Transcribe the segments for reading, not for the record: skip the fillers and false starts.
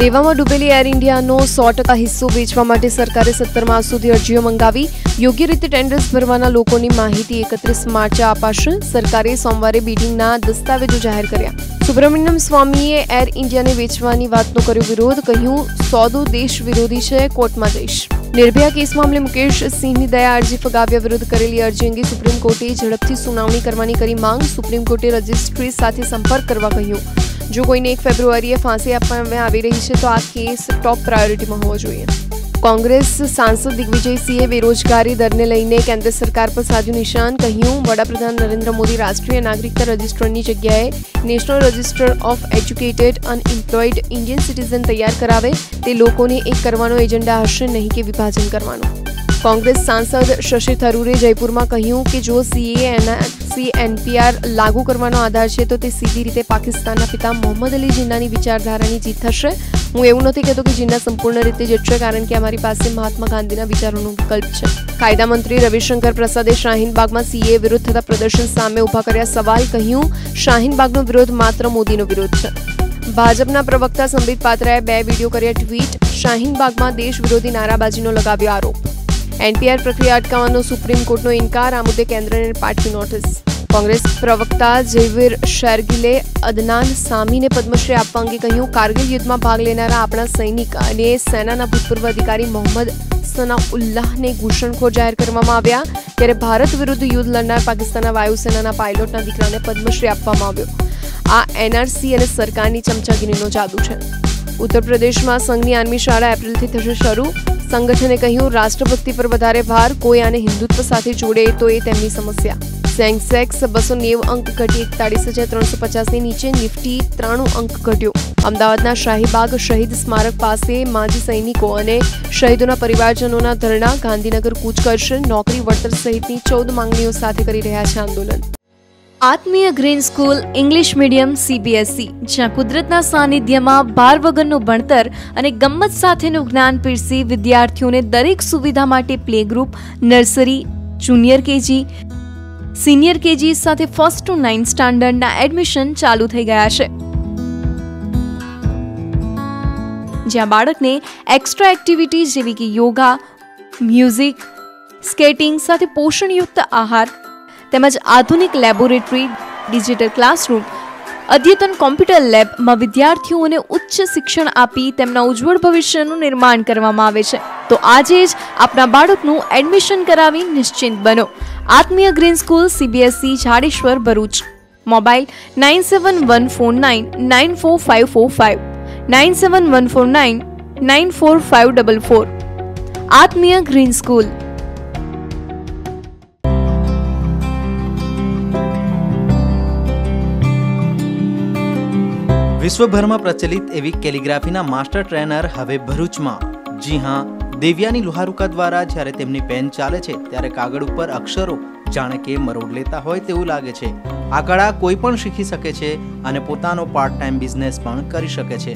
દેવામાં ડૂબેલી એર ઇન્ડિયાનો 100% હિસ્સો વેચવા માટે સરકારે 17 માર્ચ સુધી અરજીઓ મંગાવી. યોગ્ય રીતે ટેન્ડર્સ ભરવાના લોકોની માહિતી 31 માર્ચે અપાશે. સરકારે સોમવારે બિડિંગના દસ્તાવેજો જાહેર કર્યા. સુબ્રમણ્યમ સ્વામીએ એર ઇન્ડિયાને વેચવાની વાતનો કર્યો વિરોધ, કહ્યું સોદો દેશ વિરોધી છે, કોર્ટમાં જઈશ. निर्भया केस मामले मुकेश सिंह दया अर्जी फगाव्या विरुद्ध करेली अर्जी अंगे सुप्रीम कोर्टे झड़पथी सुनावणी करवानी करी मांग. सुप्रीम कोर्टे रजिस्ट्री साथे संपर्क करवा कह्युं. जो कोईने 1 फेब्रुआरीए फांसी आपवामां आवी रही छे तो आ केस टॉप प्रायोरिटी में होवो जोईए. कांग्रेस सांसद दिग्विजय सिंह बेरोजगारी दर ने लईने केन्द्र सरकार पर साध्युं निशान, कह्युं वडाप्रधान नरेन्द्र मोदी राष्ट्रीय नागरिकता रजिस्टरनी जग्याए national register of educated unemployed Indian citizen तैयार करावे. ते लोकोने एक करवानो एजेंडा हशे, नहीं के विभाजन करवानो. कांग्रेस सांसद शशि थरूरे जयपुर में कहूं कि जो CAA NPR लागू करवानो आधार है तो सीधी रीते पाकिस्तान पिता मोहम्मद अली जिन्ना की विचारधारा की जीत थशे. हूँ एवं नहीं कहते कि जिन्ना संपूर्ण रीते जीतशे, कारण कि अमारी पास महात्मा गांधी विचारों विकल्प है. कायदा मंत्री रविशंकर प्रसादे शाहीनबाग में CAA विरोध थता प्रदर्शन सामे उभा कर्या सवाल, कहूं शाहीनबागनो विरोध मात्र मोदीनो विरोध है. भाजपा प्रवक्ता संबित पात्राए 2 वीडियो कर्या ट्वीट, शाहीनबाग में देश विरोधी नाराबाजीनो लगाव्यो आरोप. NPR प्रक्रिया अटकावવાનો सुप्रीम कोर्टનો ઇનકાર, આ મુદ્દે કેન્દ્રને પાઠવી નોટિસ. કોંગ્રેસ પ્રવક્તા જયવીર શેરગિલે અદનાન સામીને પદ્મશ્રી આપવા અંગે કહ્યું, કારગિલ યુદ્ધમાં ભાગ લેનારા આપણા સૈનિક અને સેનાના ભૂતપૂર્વ અધિકારી મોહમ્મદ સનાઉલ્લાહને ઘૂસણખોર જાહેર કરવામાં આવ્યા, ત્યારે ભારત વિરુદ્ધ યુદ્ધ લડનાર પાકિસ્તાનના વાયુસેનાના પાયલોટના દીકરાને પદ્મશ્રી આપવામાં આવ્યો. આ NRC અને સરકારની ચમચાગીરીનો જાદુ છે. उत्तर प्रदेश में संघनी आर्मी शाला एप्रिल शुरू. संगठने कहूं राष्ट्रभक्ति पर वधारे भार, कोई आने हिंदुत्व साथ जोड़े तो ये तेमनी समस्या. सेंसेक्स 290 अंक घटी 41,350 ने नीचे. निफ्टी 93 अंक घट्यो. अमदावादना शाहीबाग शहीद स्मारक पास माजी सैनिकों और शहीदों परिवारजनों धरना. गांधीनगर कूच करशे. नौकरी वळतर सहितनी 14 मांगणीओ साथे करी रह्या छे आंदोलन. Atmiya green school English medium CBSE જ્યાં કુદરતના સાનિધ્યમાં ભાર વગરનું ભણતર અને ગમ્મત સાથેનું જ્ઞાન પીરસી વિદ્યાર્થીઓને દરેક સુવિધા માટે play group, nursery, junior KG, senior KG સાથે 1st to 9th સ્ટાન્ડર્ડના એડમિશન ચાલુ થઈ ગયા છે. જ્યાં બાળકને એક્સ્ટ્રા એક્ટિવિટી જેવી કે યોગા, મ્યુઝિક, સ્કેટિંગ સાથે પોષણયુક્ત આહાર તેમજ આધુનિક લેબોરેટરી, ડિજિટલ ક્લાસરૂમ, અદ્યતન કોમ્પ્યુટર લેબમાં વિદ્યાર્થીઓને ઉચ્ચ શિક્ષણ આપી તેમના ઉજ્જવળ ભવિષ્યનું નિર્માણ કરવામાં આવે છે. તો આજે જ આપના બાળકનું એડમિશન કરાવી નિશ્ચિંત બનો. Atmiya green school CBSE Jadeshwar Bharuch. Mobile 9714994545 9714994544. Atmiya green school. विश्वभर में प्रचलित एवं कैलिग्राफी मास्टर ट्रेनर हवे भरूच में. जी हाँ, देवयानी लोहारुका द्वारा जयरे तेमनी पेन चाले छे त्यारे कागड़ पर अक्षरों जाने के मरोड़ लेता होय तेवुं लागे छे. आ कला कोई पण शीखी सके छे अने पोतानो पार्ट टाइम बिजनेस पण करी सके छे.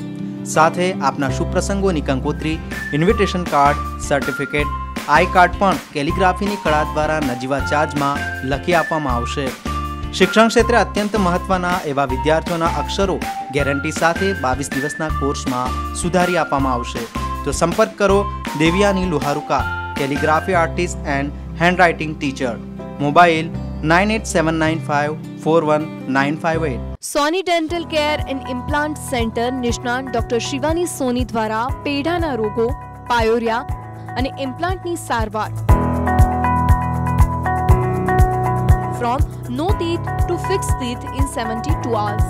साथे आपना शुभ प्रसंगोनी कंकोत्री, invitation card, certificate, I card पण कैलिग्राफी कला द्वारा नजीवा चार्ज में लखी आपवामां आवशे. शिक्षण क्षेत्र अत्यंत महत्वना एवं विद्यार्थियों अक्षरों गेरंटी साथ 22 दिवस कोर्स में सुधारी आपवामां आवशे. तो संपर्क करो Devyani Loharuka calligraphy artist and handwriting teacher. Mobile 9879541958. Soni dental care and implant centre निष्णात डॉक्टर शिवानी सोनी द्वारा पेढ़ाना रोगों, पायोरिया अने इम्प्लांटनी सारवार from no teeth to fixed teeth in 72 hours.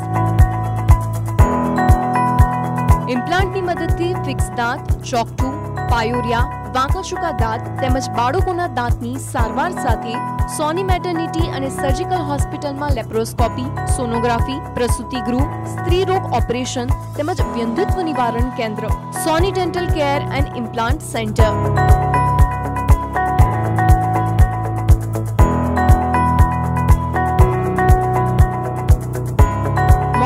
Implant ની મદદથી ફિક્સ દાંત, ચોકઠું, પાયોરિયા, વાંકાચૂકા દાંત તેમજ બાળકોના દાંતની સારવાર સાથે સોની મેટર્નિટી અને સર્જિકલ હોસ્પિટલમાં લેપ્રોસ્કોપી, સોનોગ્રાફી, પ્રસૂતિ ગૃહ, સ્ત્રી રોગ ઓપરેશન તેમજ વ્યંધત્વ નિવારણ કેન્દ્ર. Soni dental care and implant centre.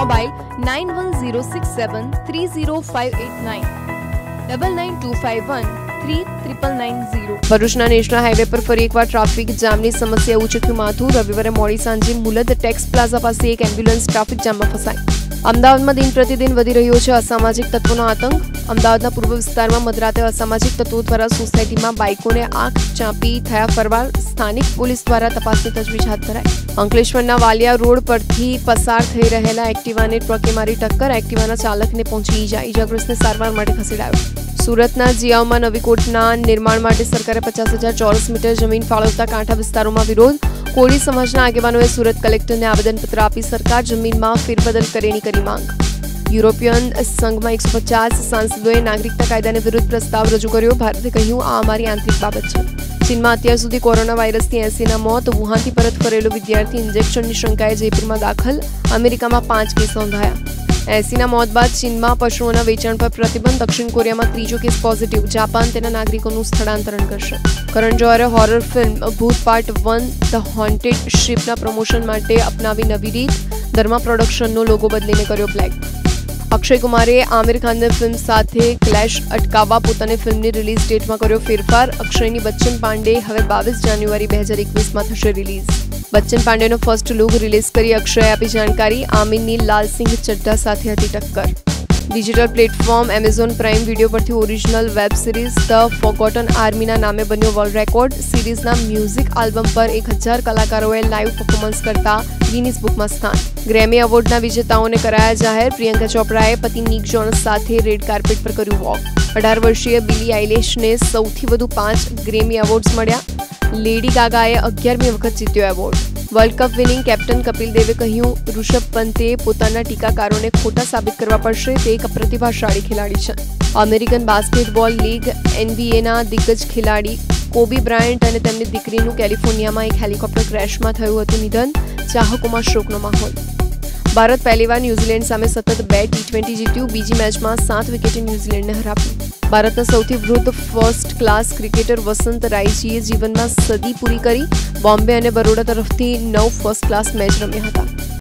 Mobile 9106730589 992513990. भरूचना नेशनल हाईवे पर फरी एक बार ट्राफिक जाम की समस्या उचक्यु माथु. रविवार मोड़ी सांजे मुलद टेक्स प्लाजा पास एक एम्ब्युलन्स ट्राफिक जाम में फसाई. अमदावादमां दिन प्रतिदिन वधी रह्यो छे असामाजिक तत्वोनो आतंक। अमदावादना पूर्व विस्तारमां मधराते असामाजिक तत्वो द्वारा सोसायटीमां बाइकोने आग चांपी थया फरवार। स्थानिक पोलीस द्वारा तपासनी तजवीज हाथ धराई। अंकलेश्वरना वालिया रोड परथी पसार थई रहेला एक्टिवाने ट्रके मारी टक्कर। एक्टिवाना चालकने पहोंची ईजा। ईजाग्रस्तने सारवार माटे खसेडायो। सूरतना जियाओमां नवीकोटना निर्माण माटे सरकारे 50,000 चौरस मीटर जमीन फाळवता कांठा विस्तारोमां विरोध। कोळी समाजना आगेवानोए सूरत कलेक्टरने आवेदनपत्र आपी सरकार जमीनमां फेरबदल करेनी करी मांग। यूरोपियन संघमां 150 सांसदोए नागरिकता कायदाने विरुद्ध प्रस्ताव रजू कर्यो। भारते कह्युं आ अमारी आंतरिक बाबत छे। चीनमां अत्यार सुधी कोरोना वायरसथी 80 मौत। वुहानथी परत फरेलो विद्यार्थी इंजेक्शननी शंकाए जयपुरमां दाखल। अमेरिकामां 5 केस नोंधाया। 80 मौत बाद चीन में पशुओं वेचाण पर प्रतिबंध। दक्षिण कोरिया में 3जो केस पॉजिटिव। जापान तेना नागरिकों स्थळांतरण करशे। करण जौहरे horror film Bhoot part 1 the haunted शिपना प्रमोशन माटे अपनावी नवी रीत। धर्मा प्रोडक्शननो लोगो बदलीने कर्यो ब्लेक। अक्षय कुमारे आमिर खानने फिल्म साथे क्लेश अटकाववा पोताने फिल्मनी रिलीज डेट में कर्यो फेरफार। अक्षयनी बच्चन पांडे हवे 22 जान्युआरी 2021 में थशे रिलीज। बच्चन पांडे नो फर्स्ट लुक रिलीज करी अक्षय आपी जानकारी। आमिनी लाल सिंह चड्ढा साथे हती टक्कर। Digital platform Amazon Prime video परथी original web series the forgotten army ना नामे बन्यो वर्ल्ड रेकॉर्ड। सीरीज ना म्यूजिक आल्बम पर 1000 कलाकारोए लाइव परफॉर्मन्स करता गिनीज बुक में स्थान। ग्रेमी एवॉर्ड ना विजेताओं ने कराया जाहिर। प्रियंका चोपड़ाए पति निक जोनस साथे रेड कार्पेट पर कर्यो वॉक। 18 वर्षीय बिली आइलिश ने सौथी वधु 5 ग्रेमी एवॉर्ड्स मळ्या। लेडी गागाए 11मी वखत जीत्यो award. World cup winning captain Kapil देवे कह्युं ऋषभ पंते पोताना टीकाकारोने खोटा साबित करवा पड़शे। ते एक प्रतिभाशाळी खिलाड़ी छे। अमेरिकन बास्केटबॉल लीग एनबीएना दिग्गज खिलाड़ी कोबी ब्रायंट अने तेमनी दीकरीनुं केलिफोर्नियामां एक हेलिकॉप्टर क्रेशमां थयुं हतुं निधन। चाहकोमां शोकनो माहोल। भारत पहलीवार न्यूजीलेंड सामे सतत 2 टी20 जीत्युं। बीजी मैचमां 7 विकेटे न्यूजीलेंडने हराव्युं। भारतना सौथी वृद्ध फर्स्ट क्लास क्रिकेटर वसंत रायजीए जीवन में सदी पूरी करी। बॉम्बे और बड़ौदा तरफ 9 फर्स्ट क्लास मैच रम्या था।